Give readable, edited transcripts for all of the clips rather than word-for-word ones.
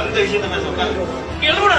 அந்த விஷயத்தை சொன்னாங்க. எழுதுடா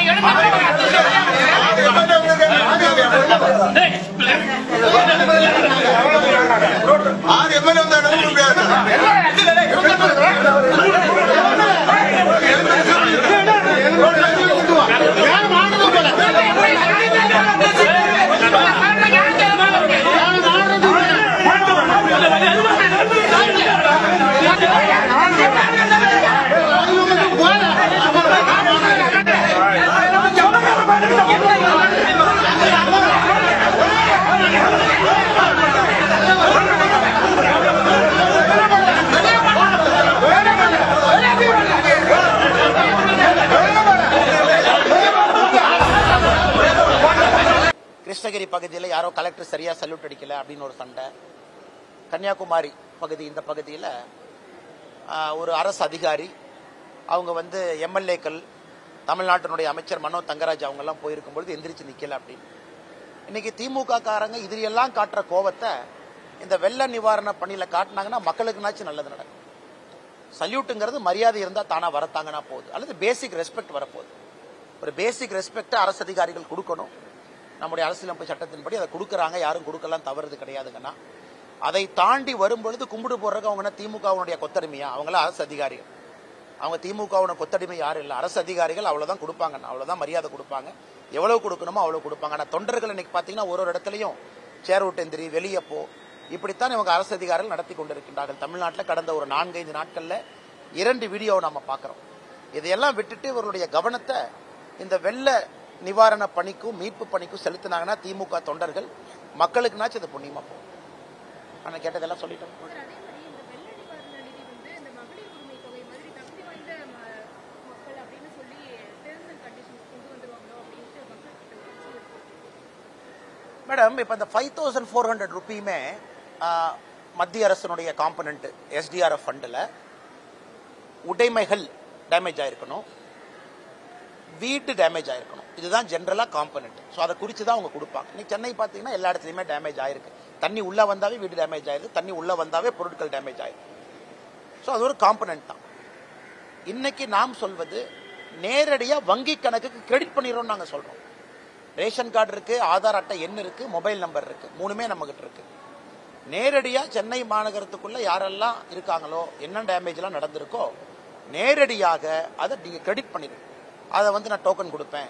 கிருஷ்ணகிரி பகுதியில் யாரோ கலெக்டர் சரியாக சல்யூட் அடிக்கலை அப்படின்னு ஒரு சண்டை. கன்னியாகுமரி பகுதி, இந்த பகுதியில் ஒரு அரசு அதிகாரி அவங்க எம்எல்ஏக்கள் தமிழ்நாட்டினுடைய அமைச்சர் மனோ தங்கராஜ் அவங்கெல்லாம் போயிருக்கும்பொழுது எந்திரிச்சு நிற்கலை அப்படின்னு. இன்றைக்கி திமுக காரங்க இதிலெல்லாம் காட்டுற கோபத்தை இந்த வெள்ள நிவாரண பணியில் காட்டினாங்கன்னா மக்களுக்குனாச்சும் நல்லது நடக்கும். சல்யூட்டுங்கிறது மரியாதை இருந்தால் தானாக வரத்தாங்கன்னா போகுது, அல்லது பேசிக் ரெஸ்பெக்ட் வரப்போகுது. ஒரு பேசிக் ரெஸ்பெக்டை அரசு அதிகாரிகள் கொடுக்கணும். நம்முடைய அரசியலமைப்பு சட்டத்தின்படி அதை கொடுக்குறாங்க, யாரும் கொடுக்கலாம், தவறுது கிடையாதுங்கன்னா. அதை தாண்டி வரும்பொழுது கும்பிடு போடுறதுக்கு அவங்க திமுகவுடைய கொத்தடிமையா? அவங்களாம் அரசு அதிகாரிகள், அவங்க திமுகவுடைய கொத்தடிமை யாரும் இல்லை. அரசு அதிகாரிகள் அவ்வளோதான் கொடுப்பாங்க, அவ்வளோதான் மரியாதை கொடுப்பாங்க, எவ்வளோ கொடுக்கணுமோ அவ்வளோ கொடுப்பாங்க. ஆனால் தொண்டர்கள் இன்னைக்கு பார்த்தீங்கன்னா ஒரு ஒரு இடத்துலையும் சேர் விட்டெந்திரி, வெளியப்போ, இப்படித்தான் இவங்க அரசு அதிகாரிகள் நடத்தி கொண்டிருக்கின்றார்கள். தமிழ்நாட்டில் கடந்த ஒரு 4-5 நாட்களில் 2 வீடியோவை நம்ம பார்க்குறோம். இதையெல்லாம் விட்டுட்டு இவருடைய கவனத்தை இந்த வெள்ள நிவாரண பணிக்கும் மீட்பு பணிக்கும் செலுத்தினாங்கன்னா திமுக தொண்டர்கள் மக்களுக்குனாச்சும் அது புண்ணியமா போகும். ஆனால் கேட்டதெல்லாம் சொல்லிட்டோம். மேடம், இப்போ இந்த 5400 ருப்பியுமே மத்திய அரசனுடைய காம்பனன்ட் எஸ்டிஆர்எஃப் ஃபண்டில் உடைமைகள் டேமேஜ் ஆயிருக்கணும், வீட்டு டேமேஜ் ஆயிருக்கணும். இதுதான் ஜென்ரலாக காம்பனன்ட். ஸோ அதை குறித்து தான் அவங்க கொடுப்பாங்க. இன்னைக்கு சென்னை பார்த்தீங்கன்னா எல்லா இடத்துலையுமே டேமேஜ் ஆயிருக்கு. தண்ணி உள்ளே வந்தாவே வீடு டேமேஜ் ஆயிருக்கு, தண்ணி உள்ளே வந்தாவே பொருட்கள் டேமேஜ் ஆயிருக்கு. ஸோ அது ஒரு காம்பனன்ட் தான். இன்னைக்கு நாம் சொல்வது நேரடியாக வங்கி கணக்குக்கு கிரெடிட் பண்ணிடுறோம்னு நாங்கள் சொல்கிறோம். ரேஷன் கார்டு இருக்குது, ஆதார் அட்டை எண் இருக்குது, மொபைல் நம்பர் இருக்குது, 3மே நம்மகிட்ட இருக்குது. நேரடியாக சென்னை மாநகரத்துக்குள்ளே யாரெல்லாம் இருக்காங்களோ, என்ன டேமேஜ்லாம் நடந்திருக்கோ, நேரடியாக அதை நீங்கள் கிரெடிட் பண்ணிடுங்க. அதை நான் டோக்கன் கொடுப்பேன்.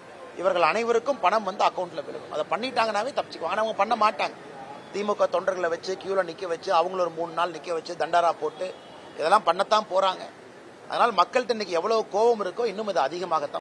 இவர்கள் அனைவருக்கும் பணம் அக்கௌண்ட்டில் விழுகும். அதை பண்ணிட்டாங்கன்னாவே தப்பிச்சுக்குவாங்க. ஆனால் அவங்க பண்ண மாட்டாங்க. திமுக தொண்டர்களை வச்சு கியூவில் நிற்க வச்சு, அவங்கள ஒரு 3 நாள் நிற்க வச்சு, தண்டரா போட்டு இதெல்லாம் பண்ணத்தான் போகிறாங்க. அதனால் மக்கள்கிட்ட இன்றைக்கி எவ்வளோ கோபம் இருக்கோ இன்னும் இது அதிகமாகத்தான்.